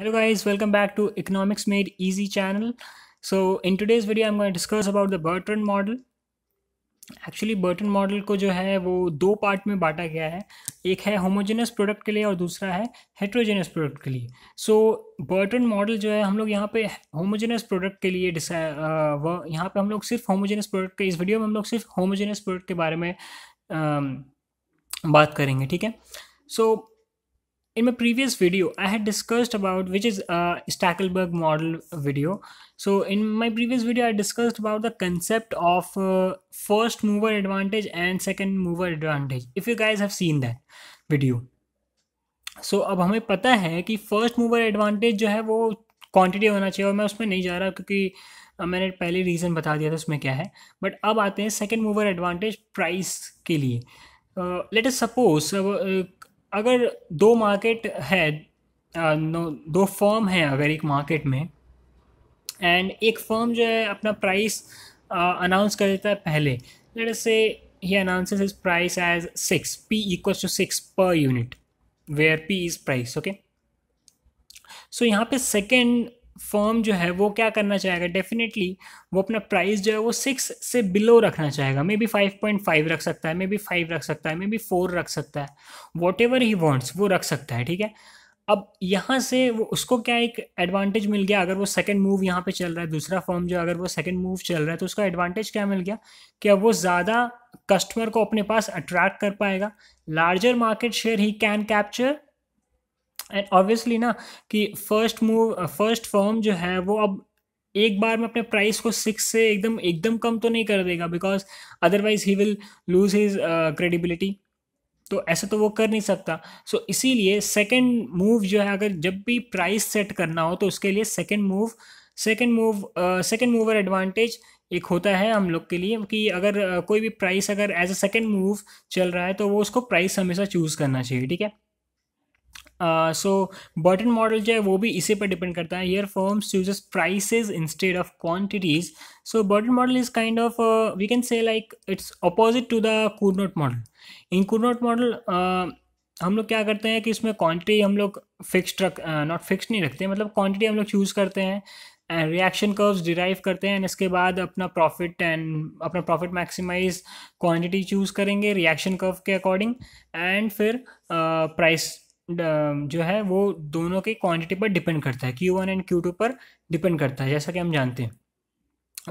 Hello guys, welcome back to Economics Made Easy channel. So in today's video I'm going to discuss about the Bertrand model. Actually Bertrand model को जो है वो दो part में बांटा गया है, एक है होमोजेनस प्रोडक्ट के लिए और दूसरा है हेट्रोजेनस प्रोडक्ट के लिए. सो Bertrand मॉडल जो है हम लोग यहाँ पे होमोजेनस प्रोडक्ट के लिए यहाँ पे हम लोग सिर्फ होमोजेनस प्रोडक्ट के, इस वीडियो में हम लोग सिर्फ होमोजेनस प्रोडक्ट के बारे में बात करेंगे, ठीक है. सो in my previous video I had discussed about, which is Stackelberg model video, so in my previous video I discussed about the concept of first mover advantage and second mover advantage, if you guys have seen that video. So अब हमें पता है कि first mover advantage जो है वो quantity होना चाहिए और मैं उसमें नहीं जा रहा क्योंकि मैंने पहले reason बता दिया था उसमें क्या है. but अब आते हैं second mover advantage price के लिए. let us suppose अगर दो मार्केट है, दो फर्म है अगर एक मार्केट में, एंड एक फर्म जो है अपना प्राइस अनाउंस कर देता है पहले. Let us say he announces his price as 6, P equals to 6 per unit, where P is price, okay. So यहाँ पे सेकेंड फर्म जो है वो क्या करना चाहेगा, डेफिनेटली वो अपना प्राइस जो है वो 6 से बिलो रखना चाहेगा. मे बी 5.5 रख सकता है, मे बी 5 रख सकता है, मे बी 4 रख सकता है, वॉट एवर ही वॉन्ट्स वो रख सकता है, ठीक है. अब यहाँ से वो उसको क्या एक एडवांटेज मिल गया, अगर वो सेकंड मूव यहाँ पे चल रहा है, दूसरा फर्म जो अगर वो सेकंड मूव चल रहा है तो उसका एडवांटेज क्या मिल गया कि अब वो ज़्यादा कस्टमर को अपने पास अट्रैक्ट कर पाएगा, larger market share he can capture. And obviously ना कि फर्स्ट फर्म जो है वो अब एक बार में अपने प्राइस को 6 से एकदम कम तो नहीं कर देगा, because otherwise he will lose his credibility, तो ऐसा तो वो कर नहीं सकता. सो इसीलिए सेकेंड मूव जो है, अगर जब भी प्राइस सेट करना हो तो उसके लिए सेकेंड मूवर एडवांटेज एक होता है हम लोग के लिए कि अगर कोई भी प्राइस अगर एज अ सेकेंड मूव चल रहा है तो वो उसको प्राइस हमेशा चूज़ करना चाहिए, ठीक है. सो Bertrand मॉडल जो है वो भी इसी पर डिपेंड करता है. Here firms chooses prices instead of quantities. So Bertrand model is kind of, we can say like it's opposite to the Cournot model. In Cournot model हम लोग क्या करते हैं कि इसमें क्वांटिटी हम लोग फिक्स नहीं रखते, मतलब क्वांटिटी हम लोग चूज़ करते हैं एंड रिएक्शन कर्व्स डिराइव करते हैं, एंड इसके बाद अपना प्रॉफिट मैक्सिमाइज क्वांटिटी चूज़ करेंगे रिएक्शन कर्व के अकॉर्डिंग, एंड फिर प्राइस जो है वो दोनों के क्वांटिटी पर डिपेंड करता है, Q1 एंड Q2 पर डिपेंड करता है, जैसा कि हम जानते हैं.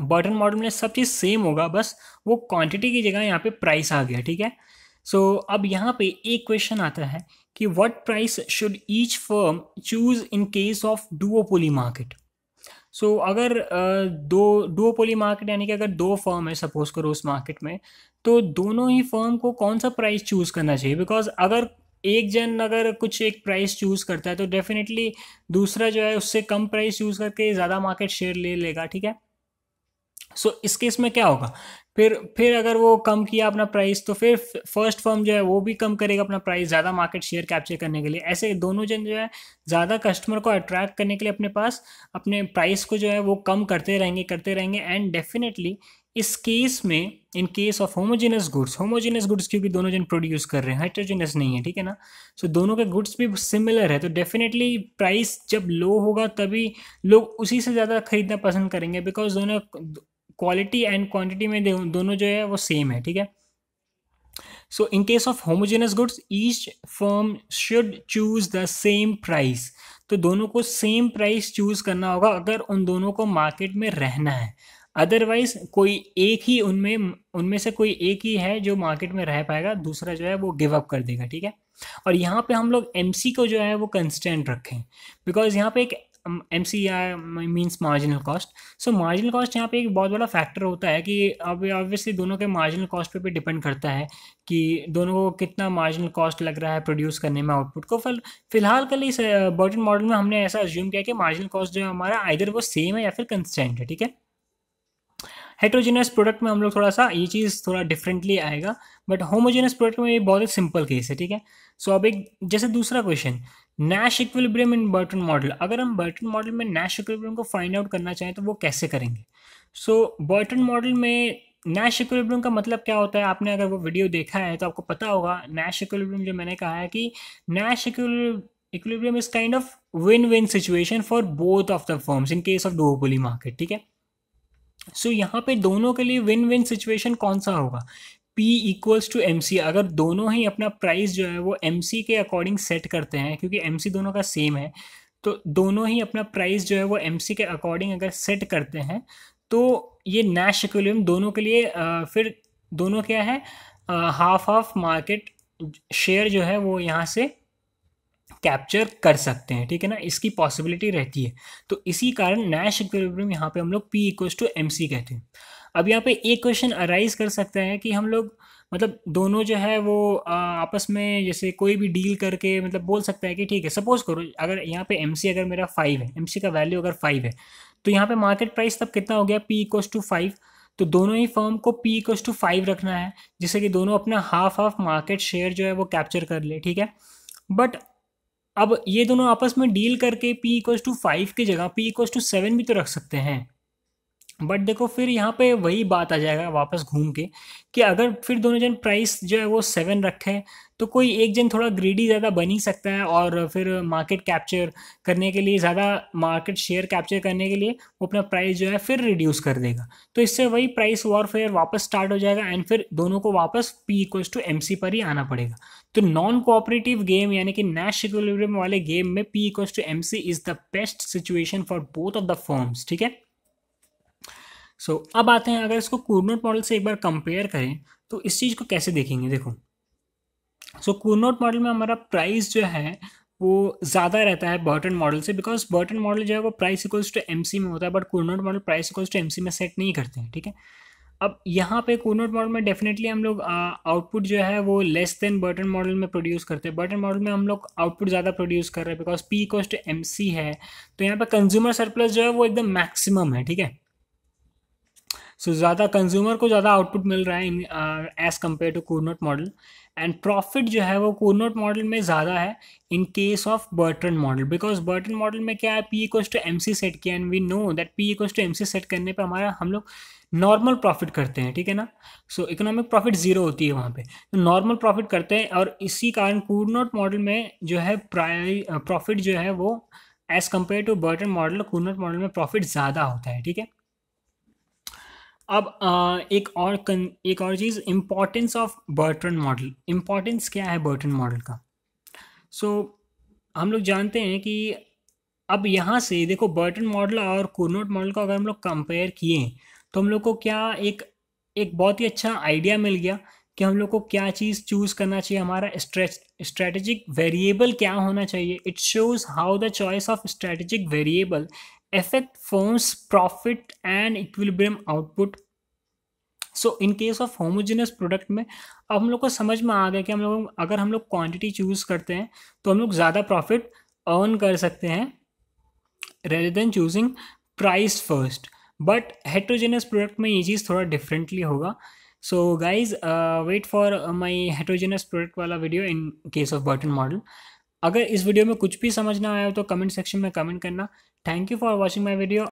Bertrand मॉडल में सब चीज़ सेम होगा, बस वो क्वांटिटी की जगह यहाँ पे प्राइस आ गया, ठीक है. सो अब यहाँ पे एक क्वेश्चन आता है कि what price should each firm choose in case of duopoly market. So अगर डुओपोली मार्केट यानी कि अगर दो फर्म है सपोज करो उस मार्केट में, तो दोनों ही फर्म को कौन सा प्राइस चूज़ करना चाहिए, बिकॉज अगर अगर कुछ एक प्राइस चूज़ करता है तो डेफिनेटली दूसरा जो है उससे कम प्राइस चूज़ करके ज़्यादा मार्केट शेयर ले लेगा, ठीक है. सो इस केस में क्या होगा, फिर अगर वो कम किया अपना प्राइस तो फिर फर्स्ट फर्म जो है वो भी कम करेगा अपना प्राइस ज़्यादा मार्केट शेयर कैप्चर करने के लिए. ऐसे दोनों जन जो है ज़्यादा कस्टमर को अट्रैक्ट करने के लिए अपने पास अपने प्राइस को जो है वो कम करते रहेंगे. एंड डेफिनेटली इस केस में, in case of homogeneous goods क्योंकि दोनों जन प्रोड्यूस कर रहे हैं, हेट्रोजेनस नहीं है, ठीक है ना. सो दोनों के गुड्स भी सिमिलर है तो डेफिनेटली प्राइस जब लो होगा तभी लोग उसी से ज़्यादा खरीदना पसंद करेंगे, बिकॉज दोनों क्वालिटी एंड क्वांटिटी में दोनों जो है वो सेम है, ठीक है. So in case of homogeneous goods each firm should choose the same price, तो दोनों को सेम प्राइस चूज़ करना होगा अगर उन दोनों को मार्केट में रहना है, अदरवाइज कोई एक ही उनमें से कोई एक ही है जो मार्केट में रह पाएगा, दूसरा जो है वो गिव अप कर देगा, ठीक है. और यहाँ पे हम लोग MC को जो है वो कंस्टेंट रखें, बिकॉज यहाँ पे एक MC means marginal cost. So marginal cost यहाँ पे एक बहुत बड़ा फैक्टर होता है कि अब ऑब्वियसली दोनों के मार्जिनल कॉस्ट पे भी डिपेंड करता है कि दोनों को कितना मार्जिनल कॉस्ट लग रहा है प्रोड्यूस करने में आउटपुट को. फिलहाल के लिए इस Bertrand मॉडल में हमने ऐसा अज्यूम किया कि मार्जिनल कॉस्ट जो है हमारा आइदर वो सेम है या फिर कंस्टेंट है, ठीक है. हेट्रोजेनस प्रोडक्ट में हम लोग थोड़ा सा ये चीज़ थोड़ा डिफरेंटली आएगा, बट होमोजेनस प्रोडक्ट में ये बहुत ही सिंपल केस है, ठीक है. सो अब एक जैसे दूसरा question, Nash equilibrium in Bertrand model. अगर हम Bertrand मॉडल में नैश इक्विलिब्रियम को फाइंड आउट करना चाहें तो वो कैसे करेंगे. सो Bertrand मॉडल में नैश इक्विलिब्रियम का मतलब क्या होता है, आपने अगर वो वीडियो देखा है तो आपको पता होगा. नैश इक्विलिब्रियम जो मैंने कहा है कि Nash equilibrium Equilibrium is kind of win-win situation for both of the firms in case of duopoly market. ठीक है, so यहाँ पे दोनों के लिए win-win situation कौन सा होगा? P equals to MC. अगर दोनों ही अपना प्राइस जो है वो MC के अकॉर्डिंग सेट करते हैं, क्योंकि MC दोनों का सेम है, तो दोनों ही अपना प्राइस जो है वो MC के अकॉर्डिंग अगर सेट करते हैं तो ये नैश इक्विलिब्रियम दोनों के लिए फिर दोनों क्या है, हाफ हाफ मार्केट शेयर जो है वो यहाँ से कैप्चर कर सकते हैं. ठीक है ना, इसकी पॉसिबिलिटी रहती है. तो इसी कारण नैश इक्विलिब्रियम यहाँ पे हम लोग P इक्वल्स टू MC कहते हैं. अब यहाँ पे एक क्वेश्चन अराइज कर सकता है कि हम लोग मतलब दोनों जो है वो आपस में जैसे कोई भी डील करके मतलब बोल सकता है कि ठीक है, सपोज करो अगर यहाँ पे MC अगर मेरा 5 है, MC का वैल्यू अगर 5 है, तो यहाँ पे मार्केट प्राइस तब कितना हो गया, P इक्वल्स टू 5. तो दोनों ही फर्म को P इक्वल्स टू 5 रखना है, जिससे कि दोनों अपना हाफ हाफ मार्केट शेयर जो है वो कैप्चर कर ले. ठीक है, बट अब ये दोनों आपस में डील करके P इक्वल्स टू 5 की जगह P इक्वल्स टू 7 भी तो रख सकते हैं. बट देखो फिर यहाँ पे वही बात आ जाएगा वापस घूम के कि अगर फिर दोनों जन प्राइस जो है वो 7 रखें तो कोई एक जन थोड़ा ग्रीडी ज़्यादा बन ही सकता है, और फिर मार्केट कैप्चर करने के लिए, ज़्यादा मार्केट शेयर कैप्चर करने के लिए वो अपना प्राइस जो है फिर रिड्यूस कर देगा. तो इससे वही प्राइस वॉरफेयर वापस स्टार्ट हो जाएगा एंड फिर दोनों को वापस P इक्वल्स टू MC पर ही आना पड़ेगा. तो नॉन कोऑपरेटिव गेम यानी कि नैश इक्विलिब्रियम वाले गेम में P equals to MC is the best situation for both of the firms. ठीक है, सो अब आते हैं, अगर इसको कूर्नोट मॉडल से एक बार कंपेयर करें तो इस चीज़ को कैसे देखेंगे. देखो सो कूर्नोट मॉडल में हमारा प्राइस जो है वो ज़्यादा रहता है बर्टन मॉडल से, बिकॉज बर्टन मॉडल जो है वो प्राइस इक्वल्स टू MC में होता है, but Cournot model price equals to MC में सेट नहीं करते हैं. ठीक है, अब यहाँ पे कूर्नोट मॉडल में डेफिनेटली हम लोग आउटपुट जो है वो लेस देन बर्टन मॉडल में प्रोड्यूस करते हैं. बर्टन मॉडल में हम लोग आउटपुट ज़्यादा प्रोड्यूस कर रहे हैं because P equals to MC है, तो यहाँ पर कंज्यूमर सरप्लस जो है वो एकदम मैक्सिमम है. ठीक है, सो ज़्यादा कंज्यूमर को ज़्यादा आउटपुट मिल रहा है as compare to Cournot model, and profit जो है वो कूर्नोट मॉडल में ज़्यादा है in case of Bertrand model, because Bertrand model में क्या है, P equals to MC set किया and we know that P equals to MC set करने पे हमारा हम लोग नॉर्मल प्रॉफिट करते हैं. ठीक है ना, सो इकोनॉमिक प्रॉफिट 0 होती है वहाँ पे, तो नॉर्मल प्रॉफिट करते हैं, और इसी कारण कूर्नोट मॉडल में जो है प्रॉफिट जो है वो as compare to Bertrand model Cournot model में प्रॉफिट ज़्यादा होता है. ठीक है, अब एक और चीज़, importance of Bertrand model. Importance क्या है बर्ट्रैंड मॉडल का? सो हम लोग जानते हैं कि अब यहाँ से देखो बर्ट्रैंड मॉडल और कूर्नोट मॉडल का अगर हम लोग कंपेयर किए तो हम लोग को क्या एक बहुत ही अच्छा आइडिया मिल गया कि हम लोग को क्या चीज़ चूज़ करना चाहिए, हमारा स्ट्रेटेजिक वेरिएबल क्या होना चाहिए. It shows how the choice of strategic variable affect firm's profit and equilibrium output. So in case of homogeneous product में अब हम लोग को समझ में आ गया कि हम लोग अगर हम लोग क्वान्टिटी चूज़ करते हैं तो हम लोग ज़्यादा प्रॉफिट अर्न कर सकते हैं rather than choosing price first. But heterogeneous product में ये चीज़ थोड़ा differently होगा. So guys wait for my heterogeneous product वाला video in case of Bertrand model. अगर इस वीडियो में कुछ भी समझ ना आया हो तो कमेंट सेक्शन में कमेंट करना. Thank you for watching my video.